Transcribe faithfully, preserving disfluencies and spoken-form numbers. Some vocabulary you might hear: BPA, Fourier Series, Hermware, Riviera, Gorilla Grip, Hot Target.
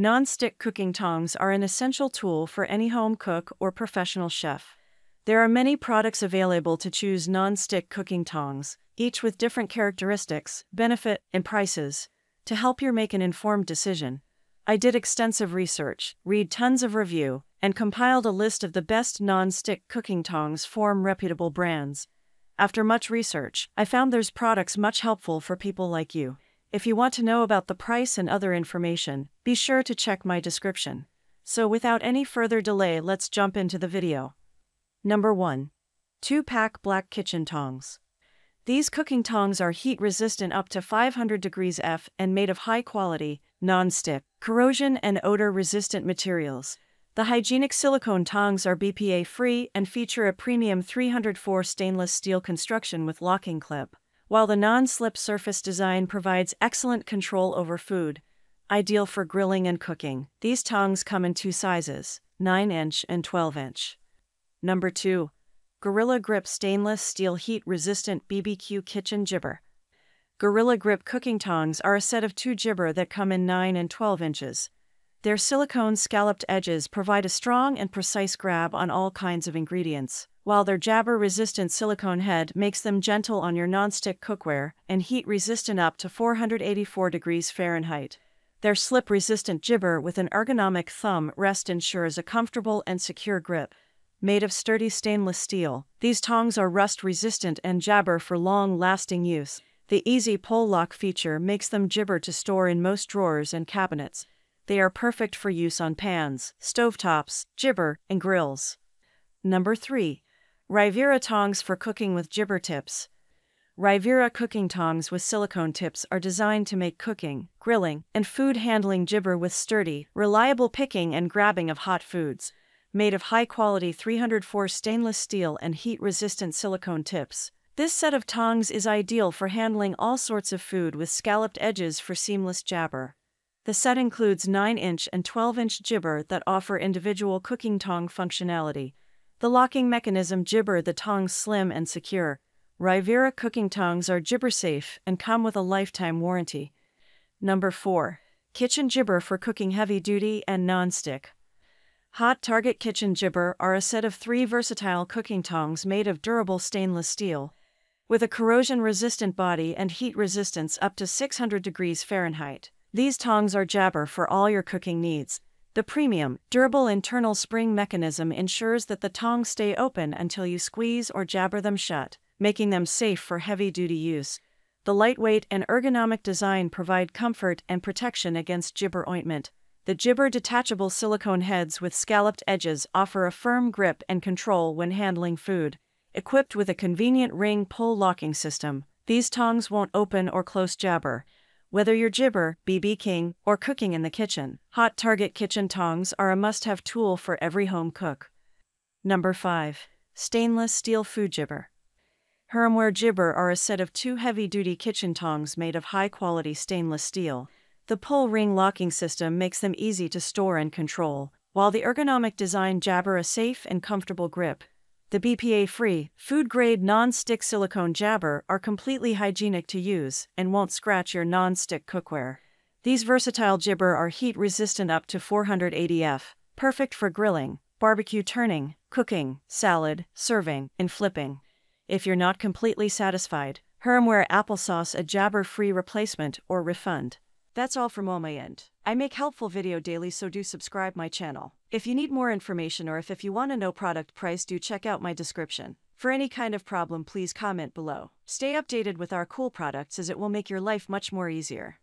Non-stick cooking tongs are an essential tool for any home cook or professional chef. There are many products available to choose non-stick cooking tongs, each with different characteristics, benefit, and prices, to help you make an informed decision. I did extensive research, read tons of review, and compiled a list of the best non-stick cooking tongs from reputable brands. After much research, I found there's products much helpful for people like you. If you want to know about the price and other information, be sure to check my description. So without any further delay, let's jump into the video. Number one. two pack Black Kitchen Tongs. These cooking tongs are heat-resistant up to five hundred degrees Fahrenheit and made of high-quality, non-stick, corrosion and odor-resistant materials. The hygienic silicone tongs are B P A-free and feature a premium three hundred four stainless steel construction with locking clip, while the non-slip surface design provides excellent control over food. Ideal for grilling and cooking, these tongs come in two sizes, nine inch and twelve inch. Number two. Gorilla Grip Stainless Steel Heat-Resistant B B Q Kitchen Jibber. Gorilla Grip cooking tongs are a set of two jibber that come in nine and twelve inches. Their silicone scalloped edges provide a strong and precise grab on all kinds of ingredients, while their jabber-resistant silicone head makes them gentle on your non-stick cookware and heat-resistant up to four hundred eighty-four degrees Fahrenheit. Their slip-resistant jibber with an ergonomic thumb rest ensures a comfortable and secure grip. Made of sturdy stainless steel, these tongs are rust-resistant and jabber for long-lasting use. The easy pull lock feature makes them jibber to store in most drawers and cabinets. They are perfect for use on pans, stovetops, jibber, and grills. Number three. Riviera tongs for cooking with jibber tips. Riviera cooking tongs with silicone tips are designed to make cooking, grilling, and food handling jibber with sturdy, reliable picking and grabbing of hot foods. Made of high-quality three hundred four stainless steel and heat-resistant silicone tips, this set of tongs is ideal for handling all sorts of food with scalloped edges for seamless jabber. The set includes nine inch and twelve inch jibber that offer individual cooking tong functionality. The locking mechanism jibber the tongs slim and secure. Riviera cooking tongs are jibber safe and come with a lifetime warranty. Number four. Kitchen jibber for cooking heavy duty and non-stick. Hot Target kitchen jibber are a set of three versatile cooking tongs made of durable stainless steel, with a corrosion-resistant body and heat resistance up to six hundred degrees Fahrenheit. These tongs are jabber for all your cooking needs. The premium, durable internal spring mechanism ensures that the tongs stay open until you squeeze or jabber them shut, making them safe for heavy-duty use. The lightweight and ergonomic design provide comfort and protection against jibber ointment. The jibber detachable silicone heads with scalloped edges offer a firm grip and control when handling food. Equipped with a convenient ring pull locking system, these tongs won't open or close jabber. Whether you're jibber, B B King, or cooking in the kitchen, Hot Target kitchen tongs are a must-have tool for every home cook. Number five. Stainless Steel Food Jibber. Hermware jibber are a set of two heavy-duty kitchen tongs made of high-quality stainless steel. The pull ring locking system makes them easy to store and control, while the ergonomic design jabber a safe and comfortable grip. The B P A-free, food-grade non-stick silicone jabber are completely hygienic to use and won't scratch your non-stick cookware. These versatile jibber are heat-resistant up to four hundred eighty Fahrenheit, perfect for grilling, barbecue turning, cooking, salad, serving, and flipping. If you're not completely satisfied, Hermware Applesauce a jabber-free replacement or refund. That's all from on my end. I make helpful video daily, so do subscribe my channel. If you need more information or if, if you want to know product price, do check out my description. For any kind of problem, please comment below. Stay updated with our cool products as it will make your life much more easier.